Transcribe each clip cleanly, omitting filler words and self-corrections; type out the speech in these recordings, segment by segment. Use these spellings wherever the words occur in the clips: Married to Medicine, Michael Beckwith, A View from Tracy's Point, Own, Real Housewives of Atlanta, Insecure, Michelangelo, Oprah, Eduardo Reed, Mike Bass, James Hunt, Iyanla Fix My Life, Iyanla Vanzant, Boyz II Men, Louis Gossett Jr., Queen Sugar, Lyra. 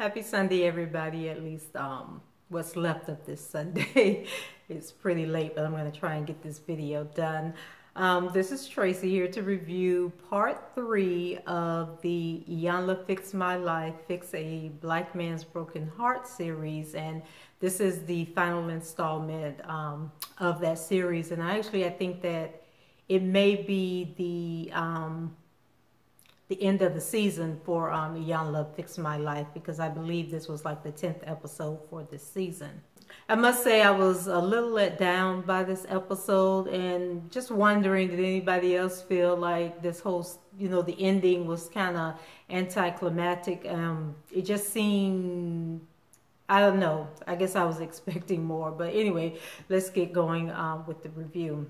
Happy Sunday, everybody. At least what's left of this Sunday. It's pretty late, but I'm going to try and get this video done. This is Tracy here to review part 3 of the Iyanla Fix My Life, Fix a Black Man's Broken Heart series. And this is the final installment of that series. And I think that it may be the end of the season for Iyanla Fix My Life, because I believe this was like the 10th episode for this season. I must say I was a little let down by this episode, and just wondering, did anybody else feel like this whole, you know, the ending was kind of anticlimactic? It just seemed, I don't know, I guess I was expecting more. But anyway, let's get going with the review.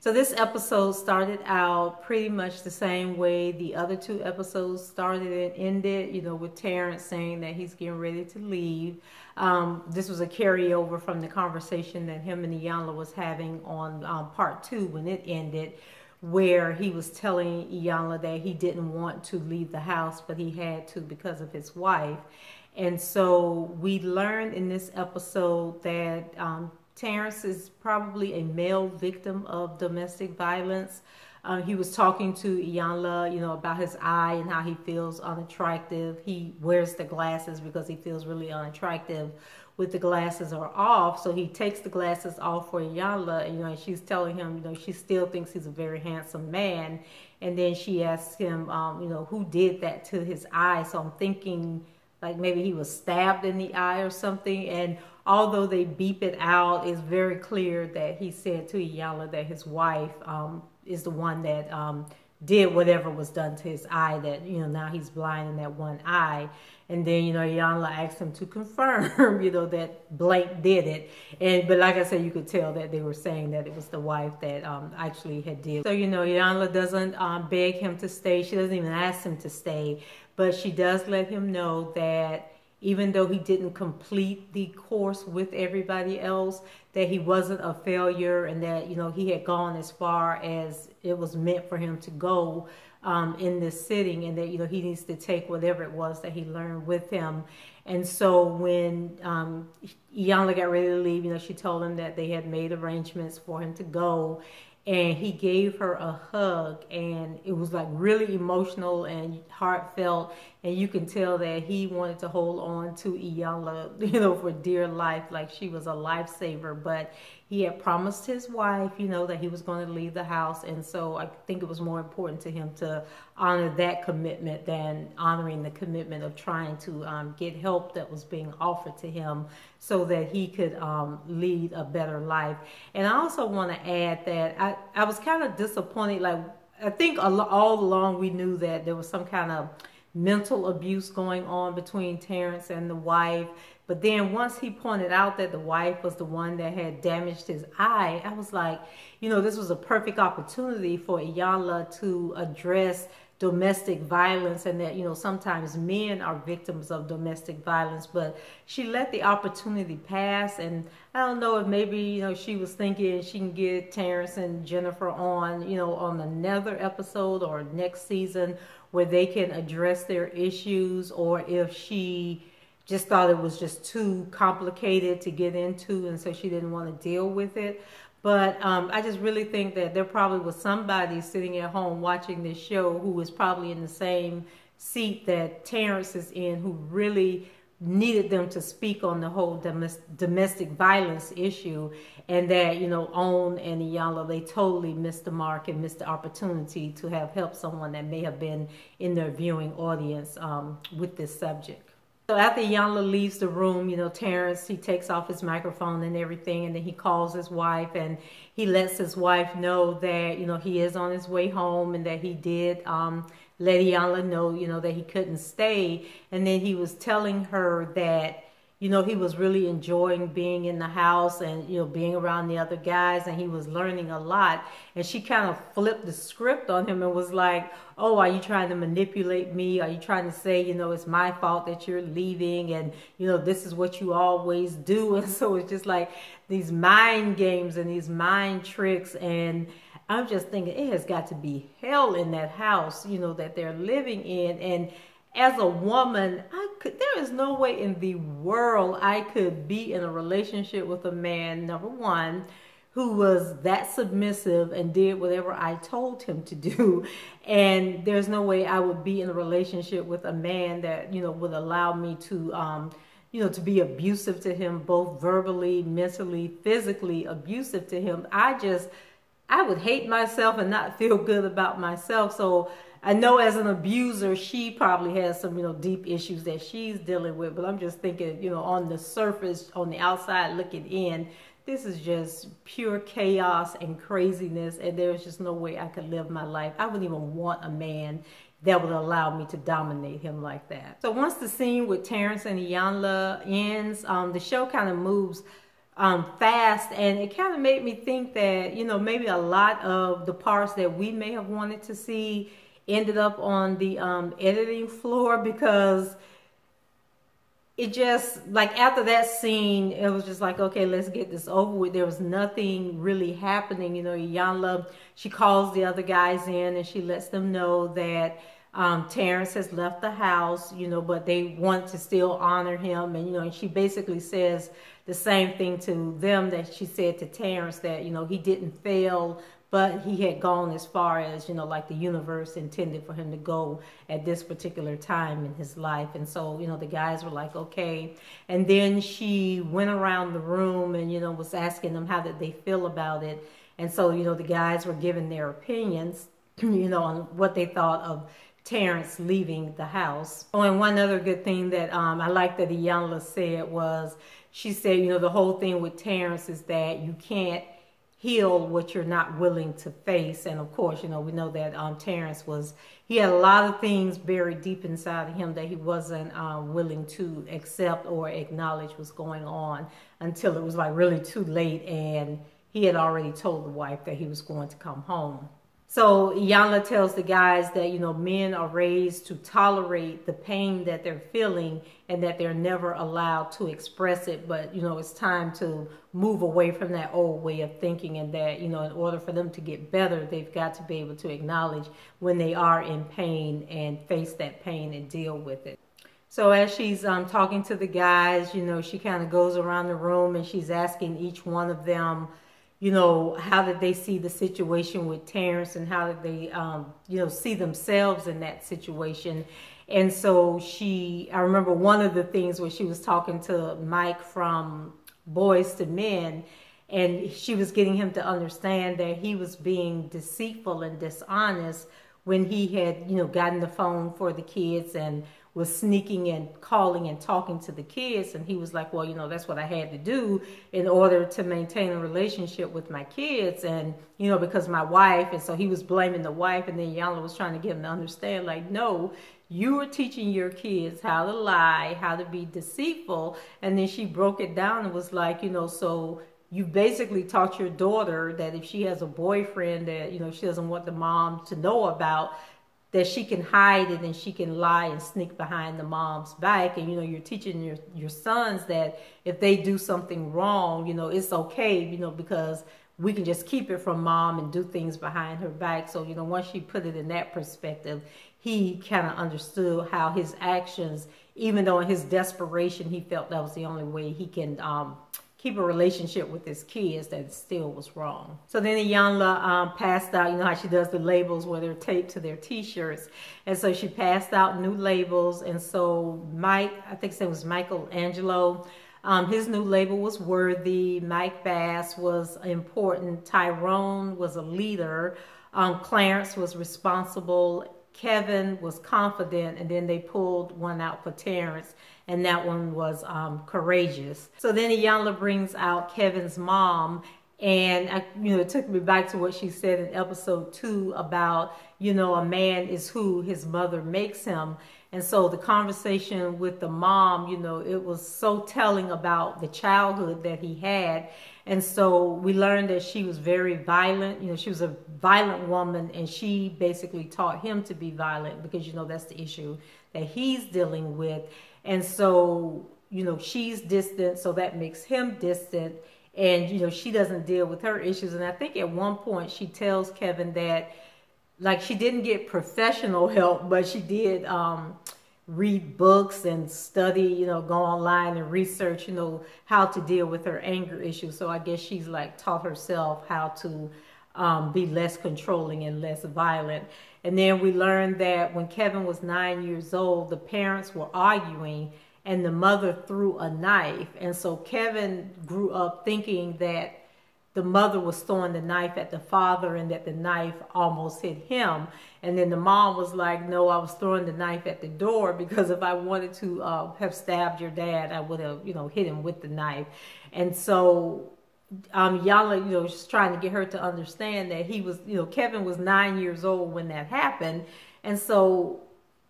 So this episode started out pretty much the same way the other two episodes started and ended, you know, with Terrence saying that he's getting ready to leave. This was a carryover from the conversation that him and Iyanla was having on part 2 when it ended, where he was telling Iyanla that he didn't want to leave the house, but he had to because of his wife. And so we learned in this episode that Terrence is probably a male victim of domestic violence. He was talking to Iyanla, you know, about his eye and how he feels unattractive. He wears the glasses because he feels really unattractive with the glasses are off. So he takes the glasses off for Iyanla, you know, and she's telling him, you know, she still thinks he's a very handsome man. And then she asks him, you know, who did that to his eye? So I'm thinking like maybe he was stabbed in the eye or something. And although they beep it out, it's very clear that he said to Iyanla that his wife is the one that did whatever was done to his eye, that, you know, now he's blind in that one eye. And then, you know, Iyanla asked him to confirm, you know, that blank did it. And, but like I said, you could tell that they were saying that it was the wife that actually had did. So, you know, Iyanla doesn't beg him to stay. She doesn't even ask him to stay, but she does let him know that even though he didn't complete the course with everybody else, that he wasn't a failure, and that, you know, he had gone as far as it was meant for him to go in this sitting, and that, you know, he needs to take whatever it was that he learned with him. And so when Iyanla got ready to leave, you know, she told him that they had made arrangements for him to go, and he gave her a hug, and it was like really emotional and heartfelt, and you can tell that he wanted to hold on to Iyanla, you know, for dear life, like she was a lifesaver. But he had promised his wife, you know, that he was going to leave the house, and so I think it was more important to him to honor that commitment than honoring the commitment of trying to get help that was being offered to him so that he could lead a better life. And I also want to add that I was kind of disappointed. Like, I think all along we knew that there was some kind of mental abuse going on between Terrence and the wife. But then once he pointed out that the wife was the one that had damaged his eye, I was like, you know, this was a perfect opportunity for Iyanla to address domestic violence, and that, you know, sometimes men are victims of domestic violence. But she let the opportunity pass, and I don't know if maybe, you know, she was thinking she can get Terrence and Jennifer on, you know, on another episode or next season where they can address their issues, or if she just thought it was just too complicated to get into, and so she didn't want to deal with it. But I just really think that there probably was somebody sitting at home watching this show who was probably in the same seat that Terrence is in, who really needed them to speak on the whole domestic violence issue, and that, you know, Own and Iyanla, they totally missed the mark and missed the opportunity to have helped someone that may have been in their viewing audience with this subject. So after Iyanla leaves the room, you know, Terrence, he takes off his microphone and everything, and then he calls his wife, and he lets his wife know that, you know, he is on his way home, and that he did let Iyanla know, you know, that he couldn't stay. And then he was telling her that, you know, he was really enjoying being in the house and, you know, being around the other guys, and he was learning a lot. And she kind of flipped the script on him and was like, oh, are you trying to manipulate me? Are you trying to say, you know, it's my fault that you're leaving, and, you know, this is what you always do? And so it's just like these mind games and these mind tricks. And I'm just thinking, it has got to be hell in that house, you know, that they're living in. And as a woman, there is no way in the world I could be in a relationship with a man, number one, who was that submissive and did whatever I told him to do. And there's no way I would be in a relationship with a man that, you know, would allow me to, you know, to be abusive to him, both verbally, mentally, physically abusive to him. I would hate myself and not feel good about myself. So I know as an abuser, she probably has some, you know, deep issues that she's dealing with, but I'm just thinking, you know, on the surface, on the outside looking in, this is just pure chaos and craziness, and there's just no way I could live my life. I wouldn't even want a man that would allow me to dominate him like that. So once the scene with Terrence and Iyanla ends, the show kind of moves fast, and it kind of made me think that, you know, maybe a lot of the parts that we may have wanted to see ended up on the editing floor, because it just, like, after that scene, it was just like, okay, let's get this over with. There was nothing really happening. You know, Iyanla, she calls the other guys in and she lets them know that Terrence has left the house, you know, but they want to still honor him. And, you know, and she basically says the same thing to them that she said to Terrence, that, you know, he didn't fail, but he had gone as far as, you know, like the universe intended for him to go at this particular time in his life. And so, you know, the guys were like, okay. And then she went around the room and, you know, was asking them how did they feel about it. And so, you know, the guys were giving their opinions, you know, on what they thought of Terrence leaving the house. Oh, and one other good thing that I like that Iyanla said was, she said, you know, the whole thing with Terrence is that you can't heal what you're not willing to face. And of course, you know, we know that Terrence was, he had a lot of things buried deep inside of him that he wasn't willing to accept or acknowledge was going on until it was like really too late, and he had already told the wife that he was going to come home. So Iyanla tells the guys that, you know, men are raised to tolerate the pain that they're feeling and that they're never allowed to express it. But, you know, it's time to move away from that old way of thinking, and that, you know, in order for them to get better, they've got to be able to acknowledge when they are in pain and face that pain and deal with it. So as she's talking to the guys, you know, she kind of goes around the room and she's asking each one of them, you know, how did they see the situation with Terrence, and how did they, you know, see themselves in that situation. And so she, I remember one of the things where she was talking to Mike from Boyz II Men, and she was getting him to understand that he was being deceitful and dishonest when he had, you know, gotten the phone for the kids and was sneaking and calling and talking to the kids. And he was like, well, you know, that's what I had to do in order to maintain a relationship with my kids, and, you know, because my wife. And so he was blaming the wife, and then Iyanla was trying to get him to understand, like, no, you were teaching your kids how to lie, how to be deceitful. And then she broke it down and was like, you know, so you basically taught your daughter that if she has a boyfriend that, you know, she doesn't want the mom to know about, that she can hide it and she can lie and sneak behind the mom's back. And, you know, you're teaching your sons that if they do something wrong, you know, it's okay, you know, because we can just keep it from mom and do things behind her back. So, you know, once she put it in that perspective, he kind of understood how his actions, even though in his desperation, he felt that was the only way he can keep a relationship with his kids, that still was wrong. So then Iyanla passed out, you know how she does the labels where they're taped to their t-shirts. And so she passed out new labels. And so Mike, I think his name was Michelangelo, his new label was worthy. Mike Bass was important. Tyrone was a leader. Clarence was responsible. Kevin was confident, and then they pulled one out for Terrence, and that one was courageous. So then Iyanla brings out Kevin's mom, and you know, it took me back to what she said in episode 2 about, you know, a man is who his mother makes him. And so the conversation with the mom, you know, it was so telling about the childhood that he had. And so we learned that she was very violent. You know, she was a violent woman, and she basically taught him to be violent because, you know, that's the issue that he's dealing with. And so, you know, she's distant, so that makes him distant. And, you know, she doesn't deal with her issues. And I think at one point she tells Kevin that, like, she didn't get professional help, but she did read books and study, you know, go online and research, you know, how to deal with her anger issue. So I guess she's like taught herself how to be less controlling and less violent. And then we learned that when Kevin was 9 years old, the parents were arguing and the mother threw a knife. And so Kevin grew up thinking that the mother was throwing the knife at the father and that the knife almost hit him. And then the mom was like, no, I was throwing the knife at the door, because if I wanted to have stabbed your dad, I would have, you know, hit him with the knife. And so Iyanla, you know, just trying to get her to understand that he was, you know, Kevin was 9 years old when that happened. And so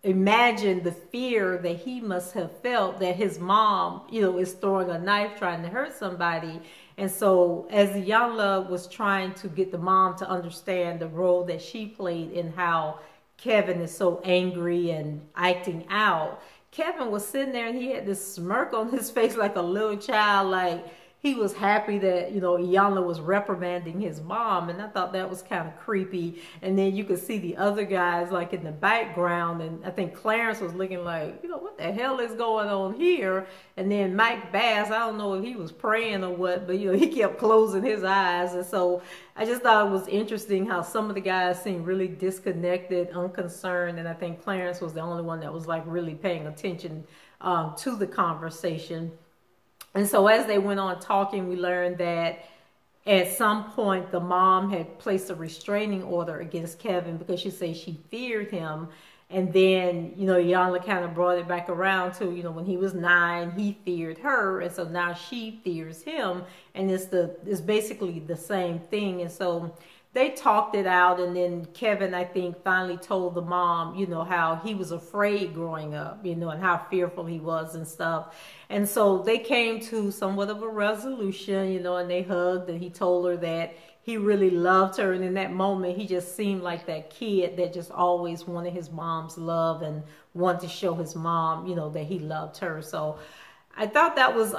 imagine the fear that he must have felt that his mom, you know, is throwing a knife trying to hurt somebody. And so as Iyanla was trying to get the mom to understand the role that she played in how Kevin is so angry and acting out, Kevin was sitting there and he had this smirk on his face like a little child, like he was happy that, you know, Iyanla was reprimanding his mom. And I thought that was kind of creepy. And then you could see the other guys like in the background, and I think Clarence was looking like, you know, what the hell is going on here? And then Mike Bass, I don't know if he was praying or what, but, you know, he kept closing his eyes. And so I just thought it was interesting how some of the guys seemed really disconnected, unconcerned. And I think Clarence was the only one that was like really paying attention to the conversation. And so as they went on talking, we learned that at some point the mom had placed a restraining order against Kevin because she said she feared him. And then, you know, Iyanla kind of brought it back around to, you know, when he was 9, he feared her. And so now she fears him. And it's basically the same thing. And so they talked it out. And then Kevin, I think, finally told the mom, you know, how he was afraid growing up, you know, and how fearful he was and stuff. And so they came to somewhat of a resolution, you know, and they hugged, and he told her that he really loved her. And in that moment, he just seemed like that kid that just always wanted his mom's love and wanted to show his mom, you know, that he loved her. So I thought that was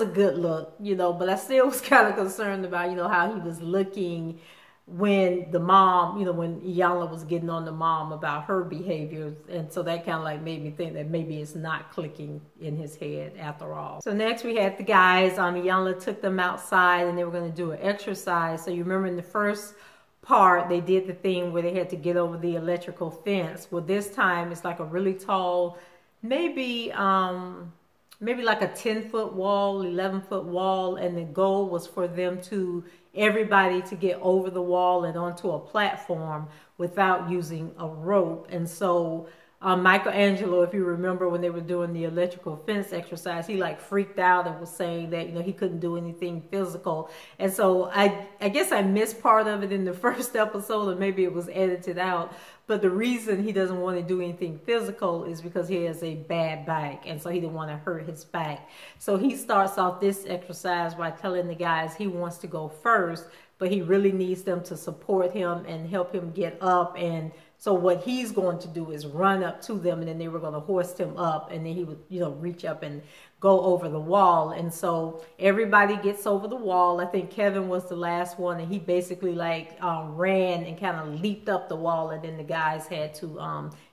a good look, you know, but I still was kind of concerned about, you know, how he was looking when the mom, you know, when Iyanla was getting on the mom about her behavior. And so that kind of like made me think that maybe it's not clicking in his head after all. So next we had the guys. Iyanla took them outside and they were going to do an exercise. So you remember in the first part, they did the thing where they had to get over the electrical fence. Well, this time it's like a really tall, maybe like a 10-foot wall, 11-foot wall, and the goal was for them to, everybody to get over the wall and onto a platform without using a rope. And so Michelangelo, if you remember when they were doing the electrical fence exercise, he like freaked out and was saying that, you know, he couldn't do anything physical. And so I guess I missed part of it in the first episode, or maybe it was edited out. But the reason he doesn't want to do anything physical is because he has a bad back. And so he didn't want to hurt his back. So he starts off this exercise by telling the guys he wants to go first, but he really needs them to support him and help him get up. And so what he's going to do is run up to them, and then they were going to hoist him up, and then he would, you know, reach up and go over the wall. And so everybody gets over the wall. I think Kevin was the last one, and he basically like ran and kind of leaped up the wall, and then the guys had to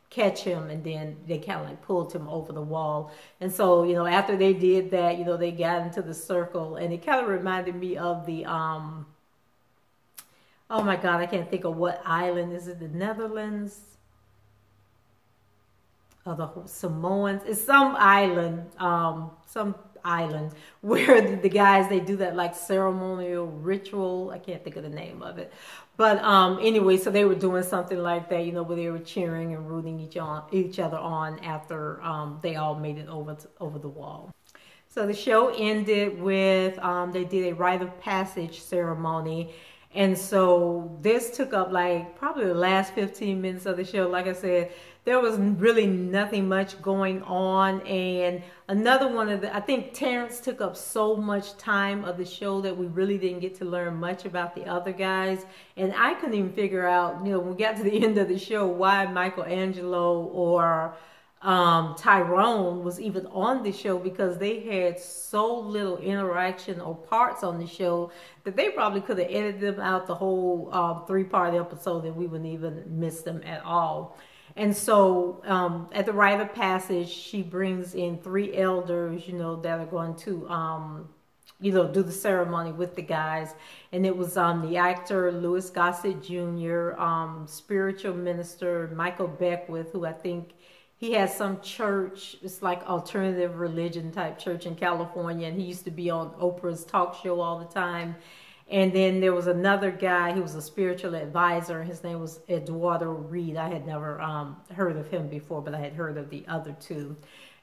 catch him, and then they kind of like pulled him over the wall. And so, you know, after they did that, you know, they got into the circle, and it kind of reminded me of the oh my God, I can't think of what island. Is it the Netherlands? Or the Samoans? It's some island where the guys, they do that like ceremonial ritual. I can't think of the name of it. But anyway, so they were doing something like that, you know, where they were cheering and rooting each other on after they all made it over the wall. So the show ended with, they did a rite of passage ceremony. And so this took up like probably the last 15 minutes of the show. Like I said, there was really nothing much going on. And another one of the, I think Terrence took up so much time of the show that we really didn't get to learn much about the other guys. And I couldn't even figure out, you know, when we got to the end of the show, why Michelangelo or Tyrone was even on the show, because they had so little interaction or parts on the show that they probably could have edited them out the whole three-part episode and we wouldn't even miss them at all. And so at the rite of passage, she brings in 3 elders, you know, that are going to, you know, do the ceremony with the guys. And it was the actor Louis Gossett Jr., spiritual minister Michael Beckwith, who I think he has some church. It's like alternative religion type church in California. And he used to be on Oprah's talk show all the time. And then there was another guy who was a spiritual advisor. His name was Eduardo Reed. I had never heard of him before, but I had heard of the other 2.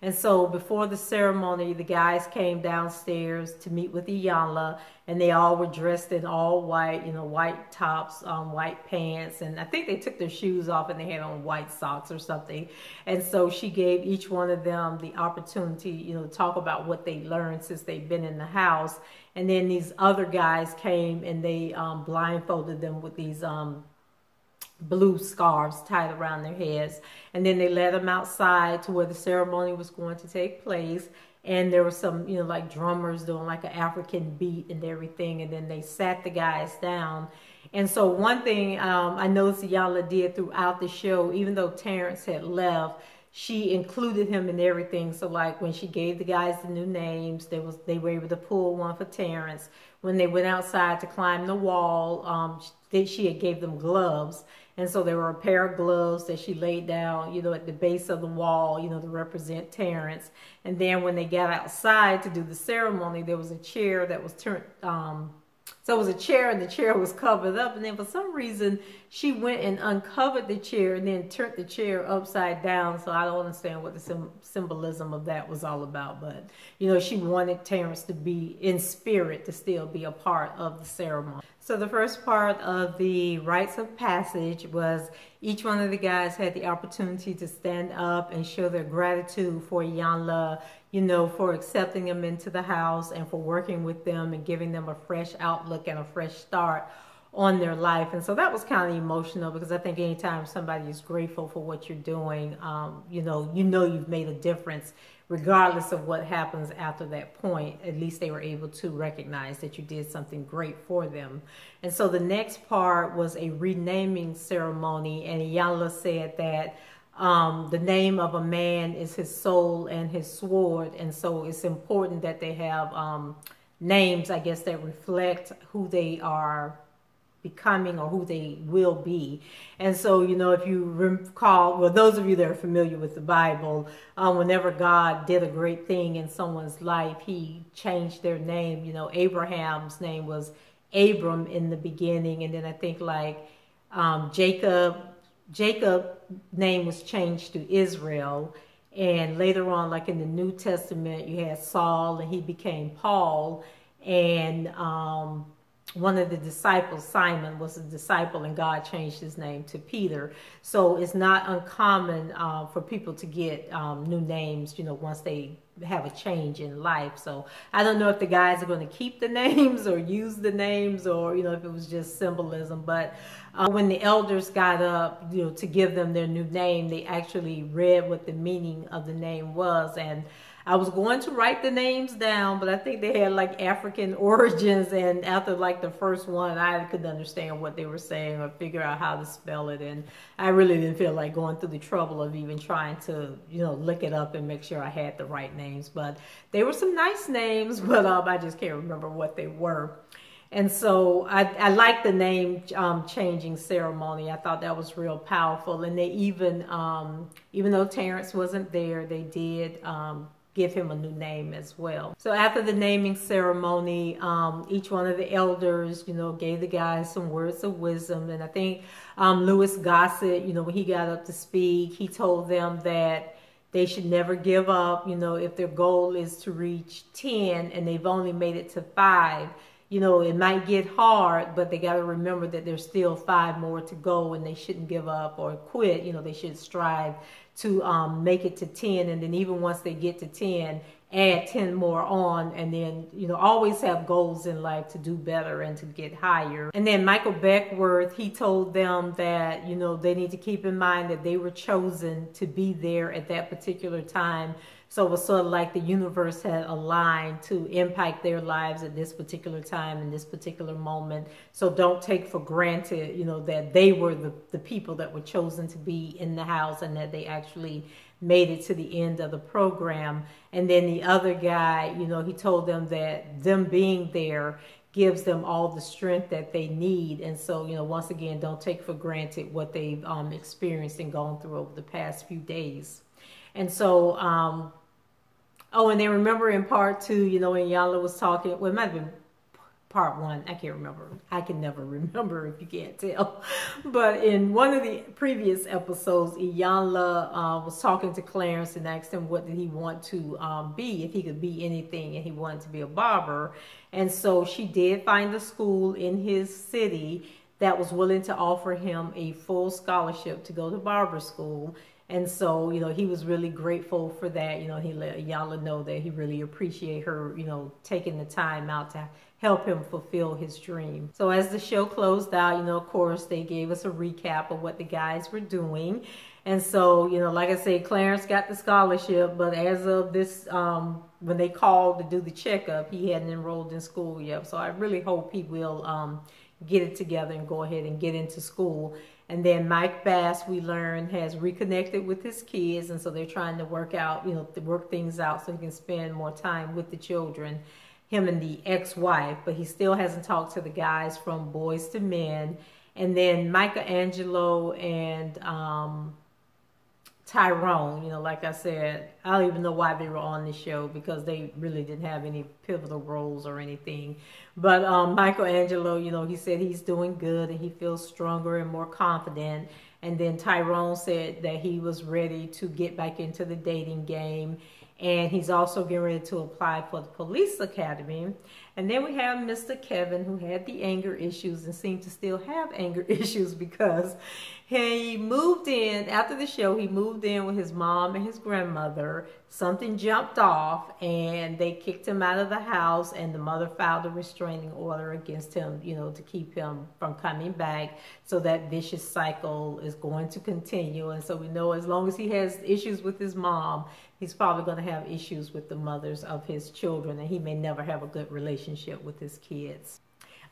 And so before the ceremony, the guys came downstairs to meet with Iyanla, and they all were dressed in all white, you know, white tops, white pants. And I think they took their shoes off and they had on white socks or something. And so she gave each one of them the opportunity, you know, to talk about what they learned since they've been in the house. And then these other guys came and they blindfolded them with these blue scarves tied around their heads, and then they led them outside to where the ceremony was going to take place. And there were some, you know, like drummers doing like an African beat and everything, and then they sat the guys down. And so one thing I noticed Iyanla did throughout the show, even though Terrence had left, she included him in everything. So like when she gave the guys the new names, they were able to pull one for Terrence. When they went outside to climb the wall, she had gave them gloves. And so there were a pair of gloves that she laid down, you know, at the base of the wall, you know, to represent Terrence. And then when they got outside to do the ceremony, there was a chair that was turned, so it was a chair and the chair was covered up. And then for some reason, she went and uncovered the chair and then turned the chair upside down. So I don't understand what the symbolism of that was all about. But, you know, she wanted Terrence to be in spirit, to still be a part of the ceremony. So the first part of the rites of passage was each one of the guys had the opportunity to stand up and show their gratitude for Iyanla, you know, for accepting them into the house and for working with them and giving them a fresh outlook and a fresh start on their life. And so that was kind of emotional, because I think anytime somebody is grateful for what you're doing, you know you've made a difference. Regardless of what happens after that point, at least they were able to recognize that you did something great for them. And so the next part was a renaming ceremony, and Iyanla said that the name of a man is his soul and his sword, and so it's important that they have names, I guess, that reflect who they are becoming or who they will be. And so, you know, if you recall, well, those of you that are familiar with the Bible, whenever God did a great thing in someone's life, he changed their name. You know, Abraham's name was Abram in the beginning, and then I think like Jacob's name was changed to Israel. And later on, like in the New Testament, you had Saul and he became Paul. And one of the disciples, Simon, was a disciple, and God changed his name to Peter. So it's not uncommon for people to get new names, you know, once they have a change in life. So I don't know if the guys are going to keep the names or use the names, or, you know, if it was just symbolism. But when the elders got up, you know, to give them their new name, they actually read what the meaning of the name was. And I was going to write the names down, but I think they had like African origins, and after like the first one, I couldn't understand what they were saying or figure out how to spell it. And I really didn't feel like going through the trouble of even trying to, you know, look it up and make sure I had the right names. But they were some nice names, but I just can't remember what they were. And so I liked the name changing ceremony. I thought that was real powerful. And they even though Terrence wasn't there, they did give him a new name as well. So after the naming ceremony, each one of the elders, you know, gave the guys some words of wisdom. And I think Louis Gossett, you know, when he got up to speak, he told them that they should never give up. You know, if their goal is to reach 10 and they've only made it to 5, you know, it might get hard, but they got to remember that there's still 5 more to go, and they shouldn't give up or quit. You know, they should strive to make it to 10, and then even once they get to 10, add 10 more on, and then, you know, always have goals in life to do better and to get higher. And then Michael Beckwith, he told them that, you know, they need to keep in mind that they were chosen to be there at that particular time So it was sort of like the universe had aligned to impact their lives at this particular time, in this particular moment. So don't take for granted, you know, that they were the people that were chosen to be in the house and that they actually made it to the end of the program. And then the other guy, you know, he told them that them being there gives them all the strength that they need. And so, you know, once again, don't take for granted what they've experienced and gone through over the past few days. And so, oh, and then remember in part two, you know, when Iyanla was talking, well, it might have been part one. I can't remember. I can never remember if you can't tell. But in one of the previous episodes, Iyanla was talking to Clarence and asked him what did he want to be, if he could be anything, and he wanted to be a barber. And so she did find a school in his city that was willing to offer him a full scholarship to go to barber school. And so, you know, he was really grateful for that. You know, he let Iyanla know that he really appreciated her, you know, taking the time out to help him fulfill his dream. So as the show closed out, you know, of course, they gave us a recap of what the guys were doing. And so, you know, like I say, Clarence got the scholarship, but as of this, when they called to do the checkup, he hadn't enrolled in school yet. So I really hope he will get it together and go ahead and get into school. And then Mike Bass, we learned, has reconnected with his kids. And so they're trying to work out, you know, to work things out so he can spend more time with the children, him and the ex-wife. But he still hasn't talked to the guys from Boyz II Men. And then Michelangelo and Tyrone, you know, like I said, I don't even know why they were on the show because they really didn't have any pivotal roles or anything. But Michelangelo, you know, he said he's doing good and he feels stronger and more confident. And then Tyrone said that he was ready to get back into the dating game. And he's also getting ready to apply for the police academy. And then we have Mr. Kevin, who had the anger issues and seemed to still have anger issues because he moved in, after the show, he moved in with his mom and his grandmother. Something jumped off and they kicked him out of the house, and the mother filed a restraining order against him, you know, to keep him from coming back. So that vicious cycle is going to continue. And so we know as long as he has issues with his mom, he's probably going to have issues with the mothers of his children, and he may never have a good relationship with his kids.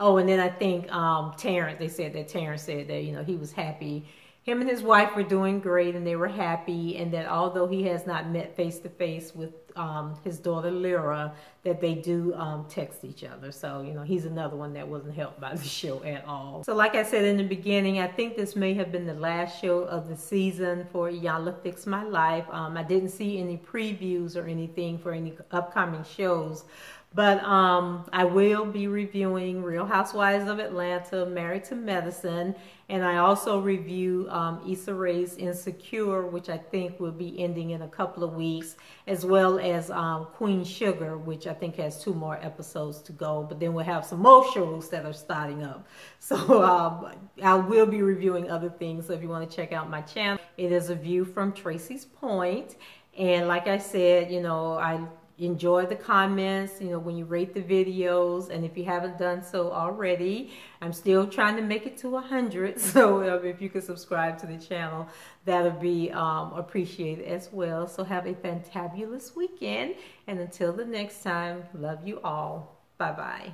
Oh, and then I think Terrence, they said that Terrence said that, you know, he was happy. Him and his wife were doing great and they were happy, and that although he has not met face-to-face with his daughter Lyra, that they do text each other. So, you know, he's another one that wasn't helped by the show at all. So like I said in the beginning, I think this may have been the last show of the season for Iyanla Fix My Life. I didn't see any previews or anything for any upcoming shows. But I will be reviewing Real Housewives of Atlanta, Married to Medicine, and I also review Issa Rae's Insecure, which I think will be ending in a couple of weeks, as well as Queen Sugar, which I think has 2 more episodes to go. But then we'll have some more shows that are starting up. So I will be reviewing other things, so if you want to check out my channel, it is A View from Tracy's Point. And like I said, you know, I enjoy the comments, you know, when you rate the videos. And if you haven't done so already, I'm still trying to make it to 100. So if you could subscribe to the channel, that'll be appreciated as well. So have a fantabulous weekend. And until the next time, love you all. Bye-bye.